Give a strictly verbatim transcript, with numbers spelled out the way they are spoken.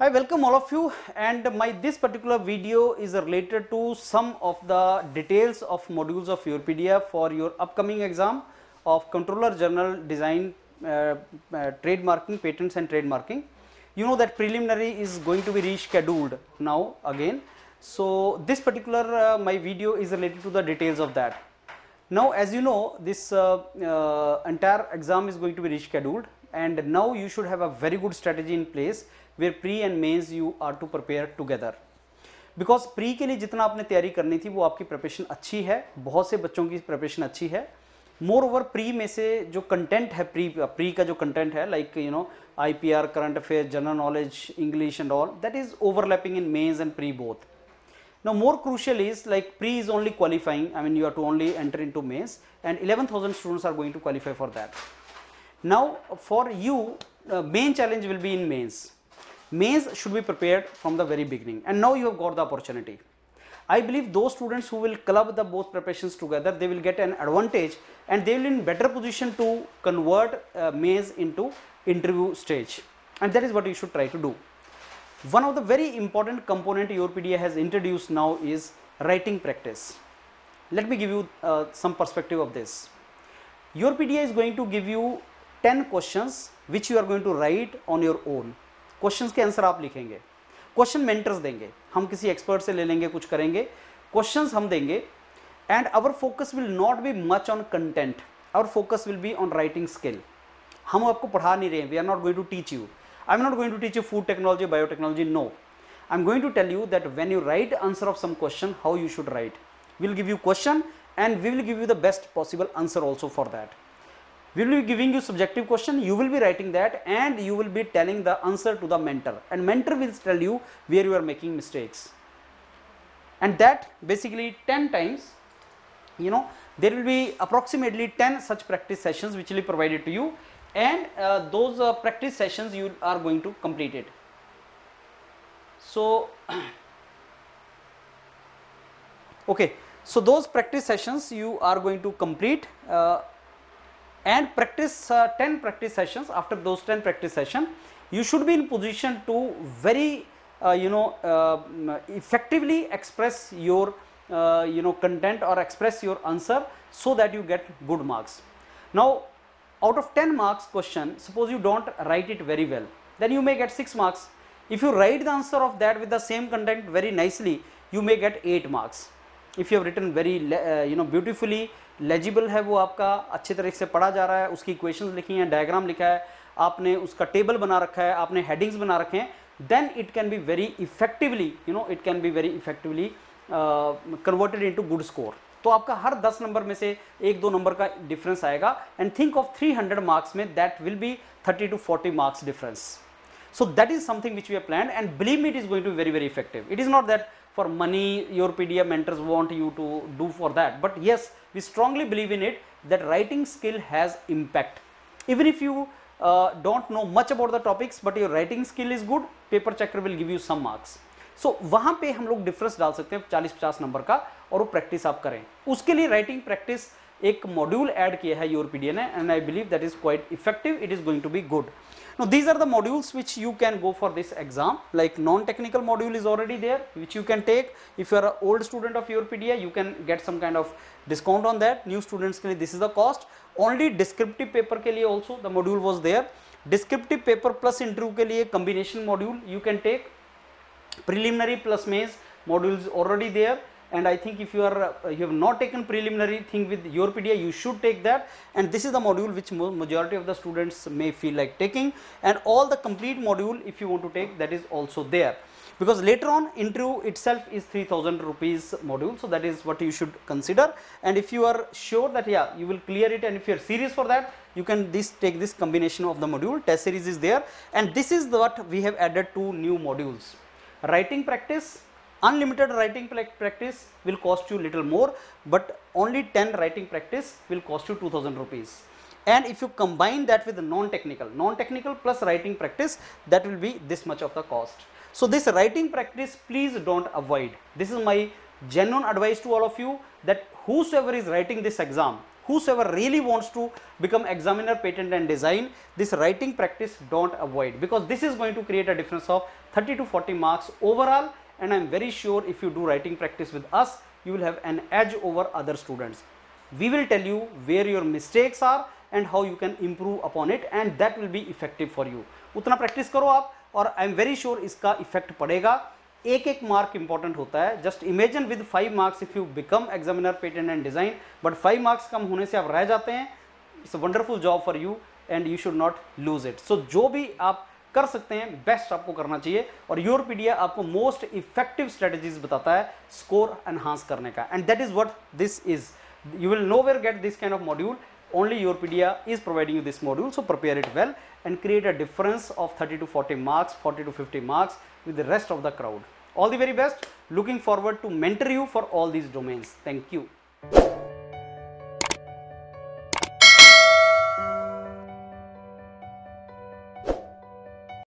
Hi, welcome all of you, and my this particular video is related to some of the details of modules of YourPedia for your upcoming exam of Controller General Design uh, uh, Trademarking, Patents and Trademarking. You know that preliminary is going to be rescheduled now again. So this particular uh, my video is related to the details of that. Now as you know, this uh, uh, entire exam is going to be rescheduled, and now you should have a very good strategy in place where pre and mains you are to prepare together, because pre के लिए जितना आपने तैयारी करनी थी वो आपकी preparation अच्छी है, बहुत से बच्चों की preparation अच्छी है. Moreover, pre में से जो content है, pre pre का जो content है, like you know I P R, current affairs, general knowledge, English and all, that is overlapping in mains and pre both. Now more crucial is, like, pre is only qualifying, I mean you are to only enter into mains, and eleven thousand students are going to qualify for that. Now for you, uh, main challenge will be in mains. Mains should be prepared from the very beginning, and now you have got the opportunity. I believe those students who will club the both preparations together, they will get an advantage and they will be in better position to convert uh, mains into interview stage, and that is what you should try to do. One of the very important component YourPedia has introduced now is writing practice. Let me give you uh, some perspective of this. YourPedia is going to give you ten questions which you are going to write on your own. Questions के answer आप लिखेंगे, question mentors देंगे, हम किसी expert से ले लेंगे, कुछ करेंगे, क्वेश्चंस हम देंगे, and our focus will not be much on content, our focus will be on writing skill. हम आपको पढ़ा नहीं रहे हैं, we are not going to teach you, I am not going to teach you food technology, biotechnology, no. I am going to tell you that when you write answer of some question, how you should write. We will give you question and we will give you the best possible answer also for that. We will be giving you subjective question, you will be writing that, and you will be telling the answer to the mentor, and mentor will tell you where you are making mistakes. And that basically ten times, you know, there will be approximately ten such practice sessions which will be provided to you, and uh, those uh, practice sessions you are going to complete it. So, okay, so those practice sessions you are going to complete. Uh, And practice uh, ten practice sessions. After those ten practice sessions, you should be in position to very, uh, you know, uh, effectively express your, uh, you know, content or express your answer, so that you get good marks. Now, out of ten marks question, suppose you don't write it very well, then you may get six marks. If you write the answer of that with the same content very nicely, you may get eight marks. If you have written very, uh, you know, beautifully. Legible है वो आपका, अच्छे तरीके से पढ़ा जा रहा है, उसकी इक्वेशंस लिखी हैं, डायग्राम लिखा है आपने, उसका टेबल बना रखा है आपने, हेडिंग्स बना रखे हैं, then it can be very effectively, you know, it can be very effectively converted into good score. तो आपका हर दस नंबर में से एक दो नंबर का डिफरेंस आएगा, and think of three hundred marks में that will be thirty to forty marks difference. So that is something which we have planned, and believe me it is going to be very very effective. It is not that for money YourPedia mentors want you to do for that, but yes, we strongly believe in it that writing skill has impact. Even if you uh, don't know much about the topics, but your writing skill is good, paper checker will give you some marks. So वहाँ पे हम लोग difference डाल सकते हैं चालीस पचास number का, और वो practice आप करें. उसके लिए writing practice एक module add किया है YourPedia ने, and I believe that is quite effective. It is going to be good. Now these are the modules which you can go for this exam. Like non-technical module is already there, which you can take. If you are an old student of YourPedia, you can get some kind of discount on that. New students के लिए this is the cost. Only descriptive paper के लिए also the module was there. Descriptive paper plus interview के लिए combination module you can take. Preliminary plus mains module is already there. And I think if you are uh, you have not taken preliminary thing with YourPedia, you should take that, and this is the module which mo majority of the students may feel like taking, and all the complete module if you want to take, that is also there, because later on interview itself is three thousand rupees module. So that is what you should consider, and if you are sure that yeah you will clear it, and if you are serious for that, you can this take this combination of the module. Test series is there, and this is what we have added to new modules. Writing practice. Unlimited writing practice will cost you little more, but only ten writing practice will cost you two thousand rupees. And if you combine that with the non-technical, non-technical plus writing practice, that will be this much of the cost. So this writing practice, please don't avoid. This is my genuine advice to all of you that whosoever is writing this exam, whosoever really wants to become examiner, patent and design, this writing practice don't avoid, because this is going to create a difference of thirty to forty marks overall, and I am very sure if you do writing practice with us, you will have an edge over other students. We will tell you where your mistakes are and how you can improve upon it, and that will be effective for you. उतना practice करो आप, और I am very sure इसका effect पड़ेगा. एक एक mark important होता है. Just imagine with five marks if you become examiner, patent and design, but five marks कम होने से आप रह जाते हैं. It's a wonderful job for you and you should not lose it. So जो भी आप कर सकते हैं बेस्ट आपको करना चाहिए, और YourPedia आपको मोस्ट इफेक्टिव स्ट्रेटजीज बताता है स्कोर एनहांस करने का, and that is what this is. You will nowhere get this kind of module, only YourPedia is providing you this module. So prepare it well and create a difference of thirty to forty marks, forty to fifty marks with the rest of the crowd. All the very best. Looking forward to mentor you for all these domains. Thank you.